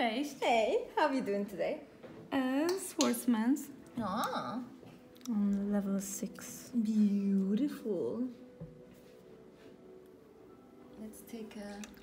Taste. Hey, how are you doing today? Swordsman's. Ah. On level 6. Beautiful. Let's take a